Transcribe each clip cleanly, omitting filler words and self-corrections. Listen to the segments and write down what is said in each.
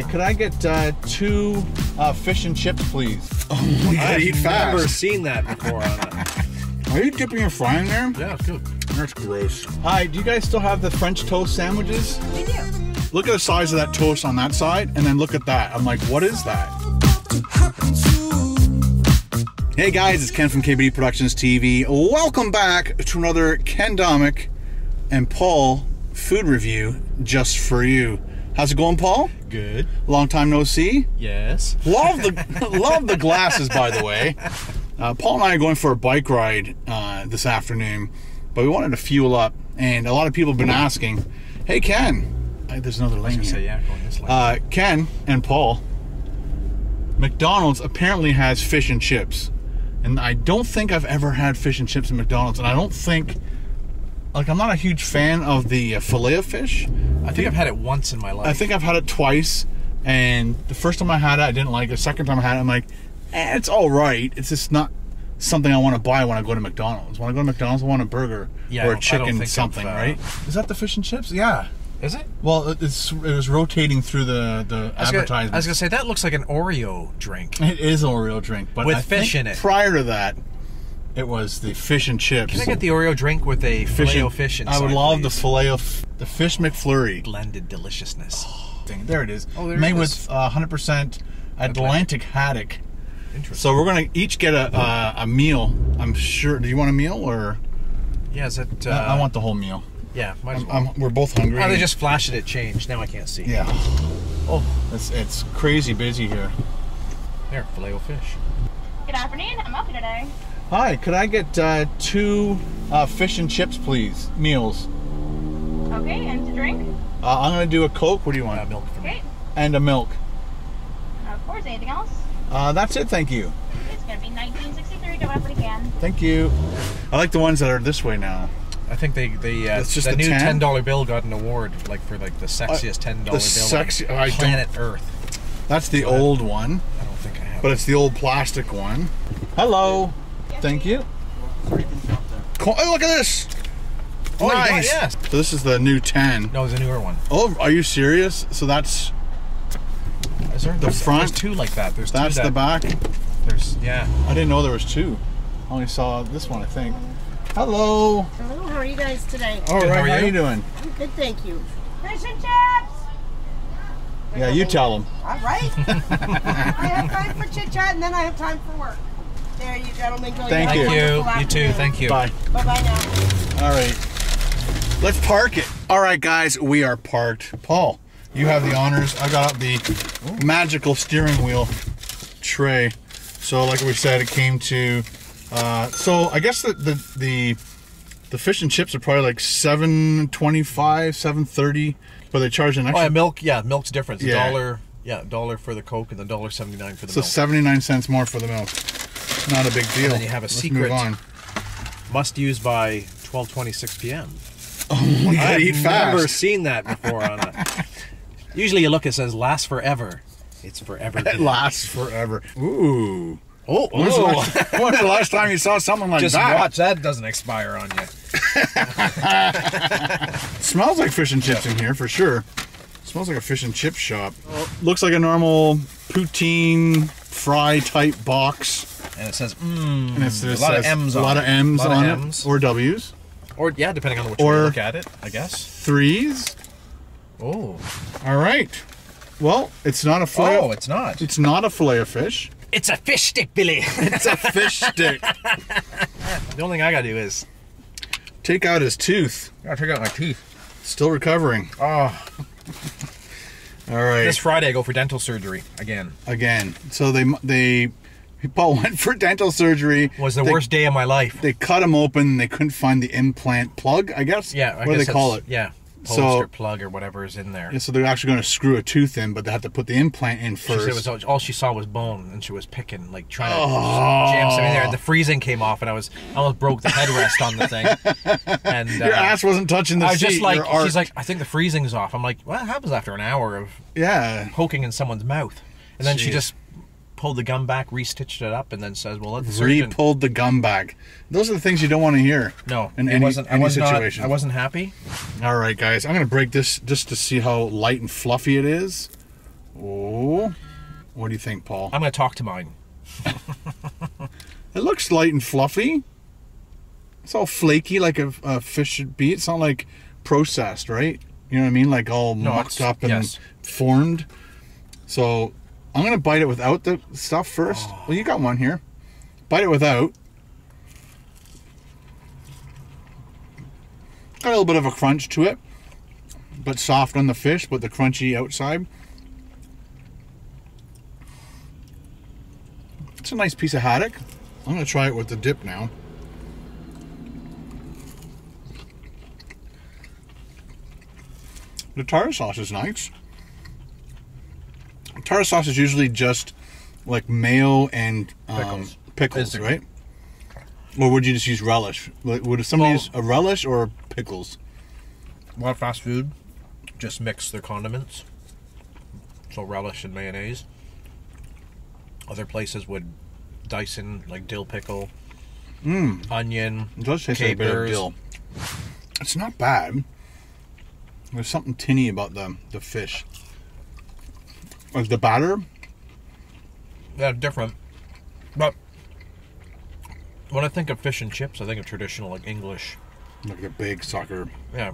Hi, could I get two fish and chips, please? Oh my God, I've never seen that before. Are you dipping your fry in there? Yeah, it's good. That's gross. Hi, do you guys still have the French toast sandwiches? We do. Look at the size of that toast on that side, and then look at that. I'm like, what is that? Hey guys, it's Ken from KBD Productions TV. Welcome back to another Ken Domic and Paul food review just for you. How's it going, Paul? Good. Long time no see? Yes. Love the love the glasses, by the way. Paul and I are going for a bike ride this afternoon, but we wanted to fuel up, and a lot of people have been asking, hey, Ken, there's another lane here. Yeah, going this lane. Ken and Paul, McDonald's apparently has fish and chips, and I don't think I've ever had fish and chips at McDonald's, and I don't think, like, I'm not a huge fan of the Filet-O-Fish. I think I've had it once in my life. I think I've had it twice, and the first time I had it, I didn't like it. The second time I had it, I'm like, it's all right. It's just not something I want to buy when I go to McDonald's. When I go to McDonald's, I want a burger or a chicken something, right? Is that the fish and chips? Yeah. Is it? Well, it was rotating through the advertisement. I was going to say, that looks like an Oreo drink. It is an Oreo drink, but with fish in it. Prior to that, it was the fish and chips. Can I get the Oreo drink with a Filet-O-Fish inside, I would love the fish McFlurry. Blended deliciousness. Oh, dang, there it is. Oh, there it is. Made with 100% Atlantic haddock. Interesting. So we're going to each get a meal, I'm sure. Do you want a meal or? Yeah, is it? I want the whole meal. Yeah, might as well. We're both hungry. Oh, they just flashed it at change. Now I can't see. Yeah. Oh, it's crazy busy here. There, Filet-O-Fish. Good afternoon. I'm open today. Hi, could I get two fish and chips, please? Meals. Okay, and to drink? I'm going to do a Coke. What do you want? Milk for me. And a milk. Of course, anything else? That's it, thank you. It's going to be $19.63. Go up again. Thank you. I like the ones that are this way now. I think it's just the new $10 bill got an award for the sexiest $10 bill on planet Earth. That's the old one. I don't think I have But it's the old plastic one. Hello. Thank you. Cool. Oh, look at this! Oh, nice! Yes. So this is the new 10. No, it's a newer one. Oh, are you serious? So that's... Is there the front? There's two like that. There's that's two the back? There's... Yeah. I didn't know there was two. I only saw this one, I think. Hello! Hello, how are you guys today? All right, how are you doing? I'm good, thank you. Fish and chips! Yeah, you tell them. All right. I have time for chit-chat and then I have time for work. There you gentlemen go. Thank you. You too. Thank you. Bye. Bye-bye now. All right. Let's park it. All right, guys. We are parked. Paul, you have the honors. I got the magical steering wheel tray. So like we said, it came to... so I guess the fish and chips are probably like $7.25, $7.30, but they charge an extra... Oh, yeah, milk. Yeah, milk's different. It's $1. Yeah, $1 for the Coke and then $1.79 for the milk. So 79 cents more for the milk. Not a big deal. And then you have a secret must use by 12:26 p.m. Oh my God, I've never seen that before. Usually you look, it says lasts forever. It's forever. It lasts forever. Ooh. Oh, when's the last time you saw something like that? Just watch, that doesn't expire on you. It smells like fish and chips in here for sure. It smells like a fish and chip shop. Oh, looks like a normal poutine fry type box. And it says, and a lot of M's on it. A lot of M's on it. Or W's. Or, yeah, depending on which way you look at it, I guess. Threes. Oh. All right. Well, it's not a filet. Oh, it's not. It's not a Filet-O-Fish. It's a fish stick, Billy. It's a fish stick. The only thing I got to do is take out his tooth. I got to take out my teeth. Still recovering. Oh. All right. This Friday, I go for dental surgery again. Again. So they Paul went for dental surgery. It was the worst day of my life. They cut him open. They couldn't find the implant plug, I guess. Yeah, I guess do they call it? Yeah, or plug or whatever is in there. Yeah, so they're actually going to screw a tooth in, but they have to put the implant in first. All she saw was bone, and she was picking, like trying to jam something in there. And the freezing came off, and I almost broke the headrest on the thing. And your ass wasn't touching the seat. She's like, I think the freezing's off. I'm like, what happens after an hour of poking in someone's mouth? And then she just pulled the gum back, re-stitched it up, and then says, well, let the surgeon... Re-pulled the gum back. Those are the things you don't want to hear. No, in any situation. I wasn't happy. All right, guys. I'm going to break this just to see how light and fluffy it is. Oh, what do you think, Paul? I'm going to talk to mine. It looks light and fluffy. It's all flaky like a fish should be. It's not like processed, right? You know what I mean? Like all mucked up and formed. So I'm going to bite it without the stuff first. Oh. Well, you got one here. Bite it without. Got a little bit of a crunch to it, but soft on the fish, but the crunchy outside. It's a nice piece of haddock. I'm going to try it with the dip now. The tartar sauce is nice. Tartar sauce is usually just like mayo and pickles, right? Or would you just use relish? Like, would somebody use a relish or pickles? A lot of fast food just mix their condiments, so relish and mayonnaise. Other places would dice in like dill pickle, onion, it does taste capers. Like a bit of dill. It's not bad. There's something tinny about the fish. Like the batter? Yeah, different. But when I think of fish and chips, I think of traditional, like English. Like a big sucker. Yeah.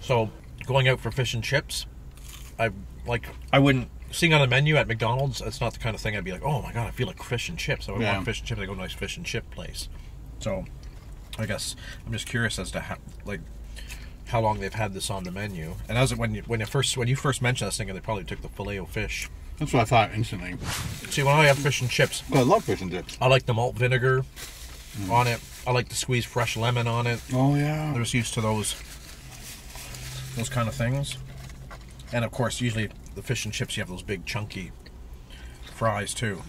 So going out for fish and chips, I wouldn't, seeing on the menu at McDonald's, that's not the kind of thing I'd be like, oh my God, I feel like fish and chips. I would want fish and chips. I go to a nice fish and chip place. So I guess I'm just curious as to how, like, how long they've had this on the menu. And as when you first mentioned this thing, they probably took the Filet-O-Fish. That's what I thought instantly. See, when I have fish and chips, I love fish and chips. I like the malt vinegar on it. I like to squeeze fresh lemon on it. Oh yeah. They're just used to those kind of things. And of course, usually the fish and chips, you have those big chunky fries too.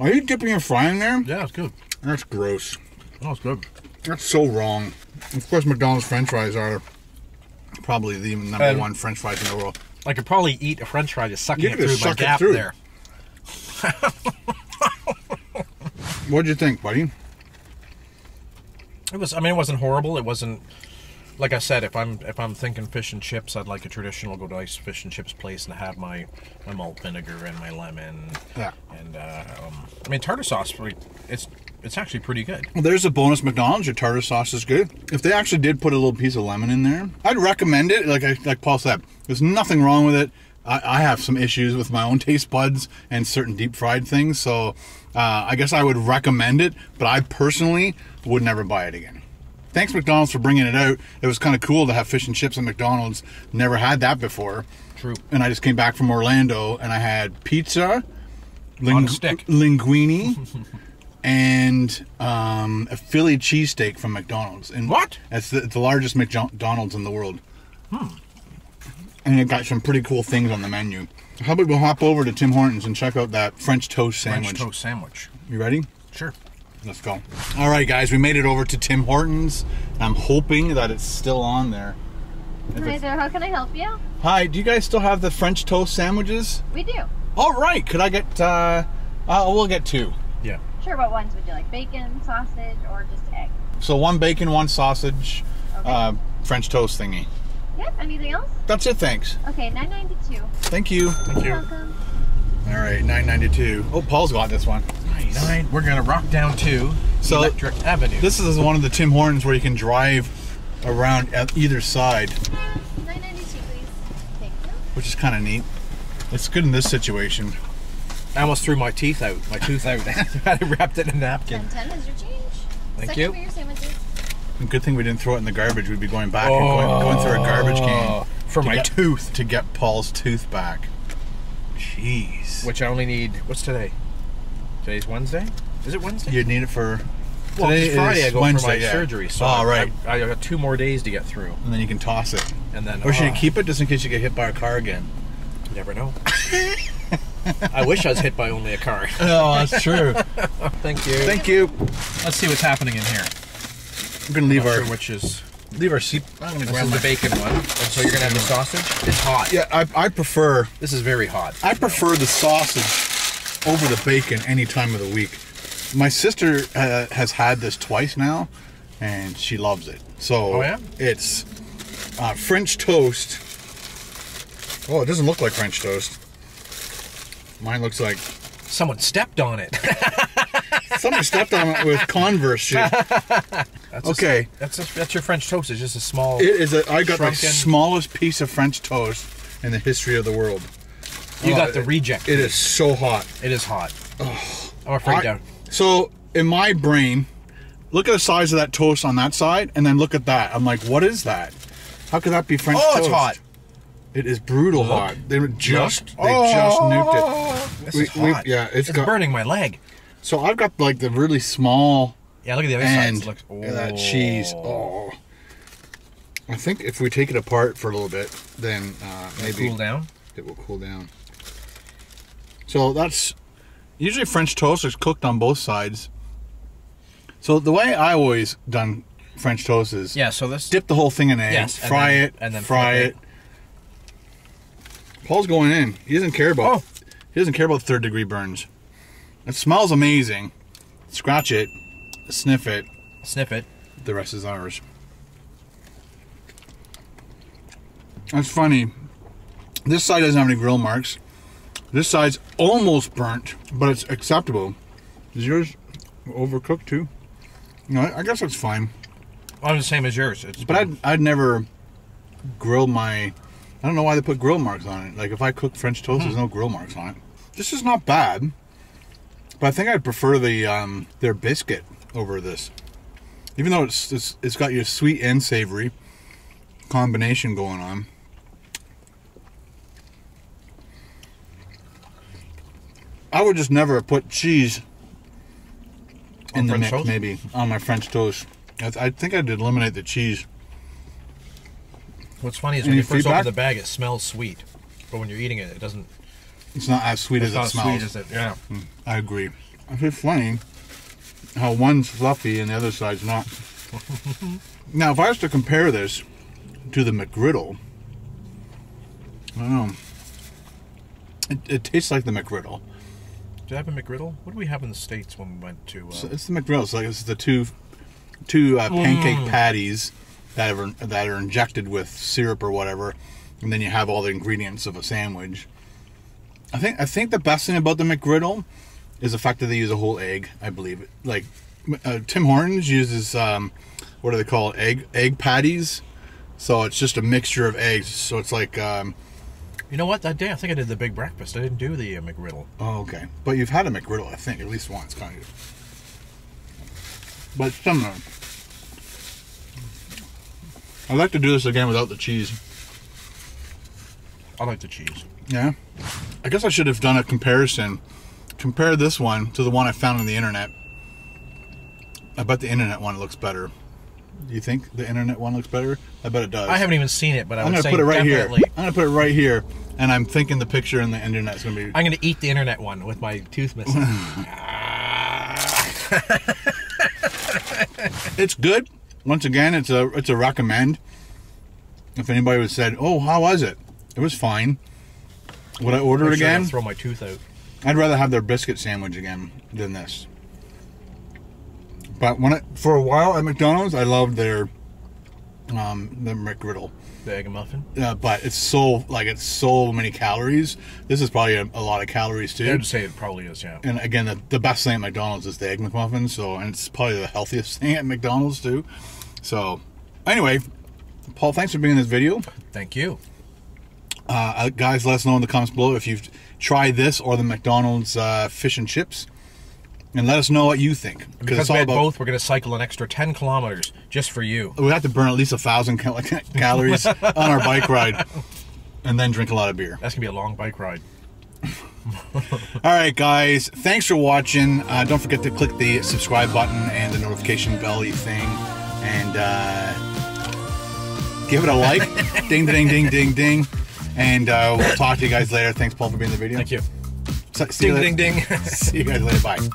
Are you dipping your fry in there? Yeah, it's good. That's gross. No, it's good. That's so wrong. Of course, McDonald's French fries are probably the number one French fries in the world. I could probably eat a French fry just sucking it through my gap there. What'd you think, buddy? It was. I mean, it wasn't horrible. It wasn't. Like I said, if I'm thinking fish and chips, I'd like a traditional go to nice fish and chips place and have my malt vinegar and my lemon. Yeah. And I mean, tartar sauce. It's actually pretty good. Well, there's a bonus McDonald's. Your tartar sauce is good. If they actually did put a little piece of lemon in there, I'd recommend it. Like Paul said, there's nothing wrong with it. I have some issues with my own taste buds and certain deep fried things, so I guess I would recommend it, but I personally would never buy it again. Thanks, McDonald's, for bringing it out. It was kind of cool to have fish and chips at McDonald's. Never had that before. True. And I just came back from Orlando, and I had pizza, linguine, and a Philly cheesesteak from McDonald's. And what? That's the largest McDonald's in the world. Hmm. And it got some pretty cool things on the menu. How about we hop over to Tim Hortons and check out that French toast sandwich. French toast sandwich. You ready? Sure. Let's go. All right, guys, we made it over to Tim Hortons. I'm hoping that it's still on there. Hi there, how can I help you? Hi, do you guys still have the French toast sandwiches? We do. All right, could I get, we'll get two. Yeah. Sure, what ones would you like? Bacon, sausage, or just egg? So one bacon, one sausage, okay. French toast thingy. Yep, anything else? That's it, thanks. Okay, $9.92. Thank you. Thank you. You're welcome. All right, $9.92. Oh, Paul's got this one. Nice. We're going to rock down to Electric Avenue. This is one of the Tim Hortons where you can drive around at either side. $9.92, please. Thank you. Which is kind of neat. It's good in this situation. I almost threw my teeth out. My tooth out. I wrapped it in a napkin. 10 is your change. Thank you. For your sandwiches. Good thing we didn't throw it in the garbage. We'd be going back and going through a garbage can for my tooth to get Paul's tooth back. Jeez. Which I only need. What's today? Today's Wednesday. Is it Wednesday? You'd need it for. Well, today Friday. I go Wednesday, for my surgery. So right. I got 2 more days to get through. And then you can toss it. And then. Or should you keep it just in case you get hit by a car again? You never know. I wish I was hit by only a car. Oh, that's true. Thank you. Thank you. Let's see what's happening in here. We're gonna leave our seat. I'm gonna grab the bacon one. And so you're gonna have the sausage. It's hot. Yeah, I prefer. This is very hot. I prefer the sausage over the bacon any time of the week. My sister has had this twice now, and she loves it. So it's French toast. Oh, it doesn't look like French toast. Mine looks like someone stepped on it. Someone stepped on it with Converse shit. That's okay. That's your French toast. It's just a small. It is. I got the smallest piece of French toast in the history of the world. You got the reject. It is so hot. It is hot. Oh, I'm afraid down. So in my brain, look at the size of that toast on that side, and then look at that. I'm like, what is that? How could that be French toast? Oh, it's hot. It is brutal hot. They just nuked it. This is hot. Yeah, it's burning my leg. So I've got like the really small. Yeah, look at the other side. Look, oh, that cheese. Oh. I think if we take it apart for a little bit, then maybe cool down. It will cool down. So that's usually French toast is cooked on both sides. So the way I always done French toast is so let's dip the whole thing in egg, fry it, and then fry it. Paul's going in. He doesn't care about he doesn't care about third-degree burns. It smells amazing. Scratch it, sniff it. Sniff it. The rest is ours. That's funny. This side doesn't have any grill marks. This side's almost burnt, but it's acceptable. Is yours overcooked too? No, I guess that's fine. I'm the same as yours. It's but I'd never grill my. I don't know why they put grill marks on it. Like if I cook French toast, there's no grill marks on it. This is not bad, but I think I'd prefer the their biscuit over this, even though it's got your sweet and savory combination going on. I would just never put cheese in the mix, maybe, on my French toast. I think I'd eliminate the cheese. What's funny is when you first open the bag, it smells sweet. But when you're eating it, it doesn't... It's not as sweet as it smells. It's not as sweet as it, yeah. I agree. It's funny how one's fluffy and the other side's not. Now, if I was to compare this to the McGriddle, I don't know. It tastes like the McGriddle. Do I have a McGriddle? What do we have in the States when we went to... So it's the McGriddle. It's like it's the two pancake patties that are injected with syrup or whatever, and then you have all the ingredients of a sandwich. I think the best thing about the McGriddle is the fact that they use a whole egg. I believe it. Like Tim Hortons uses what do they call it? Egg patties. So it's just a mixture of eggs. So it's like. You know what? That day I think I did the big breakfast. I didn't do the McGriddle. Oh, okay. But you've had a McGriddle, I think, at least once, kind of. But similar. I'd like to do this again without the cheese. I like the cheese. Yeah. I guess I should have done a comparison. Compare this one to the one I found on the internet. I bet the internet one looks better. Do you think the internet one looks better? I bet it does. I haven't even seen it, but I'm going to put it right definitely. Here. I'm going to put it right here, and I'm thinking the picture in the internet's going to be... I'm going to eat the internet one with my tooth missing. It's good. Once again, it's a recommend. If anybody would have said, oh, how was it? It was fine. Would I order it again? I'd throw my tooth out. I'd rather have their biscuit sandwich again than this. But for a while at McDonald's, I loved their the McGriddle, the Egg McMuffin. Yeah, but it's so many calories. This is probably a lot of calories too. I'd say it probably is, yeah. And again, the best thing at McDonald's is the Egg McMuffin. So, and it's probably the healthiest thing at McDonald's too. So, anyway, Paul, thanks for being in this video. Thank you, guys. Let us know in the comments below if you've tried this or the McDonald's fish and chips. And let us know what you think. Because we had both, we're going to cycle an extra 10 kilometers just for you. We have to burn at least 1,000 calories on our bike ride. And then drink a lot of beer. That's going to be a long bike ride. Alright guys, thanks for watching. Don't forget to click the subscribe button and the notification belly thing. And give it a like. Ding, ding, ding, ding, ding. And we'll talk to you guys later. Thanks Paul for being in the video. Thank you. See you later. Ding, ding, ding. See you guys later. Bye.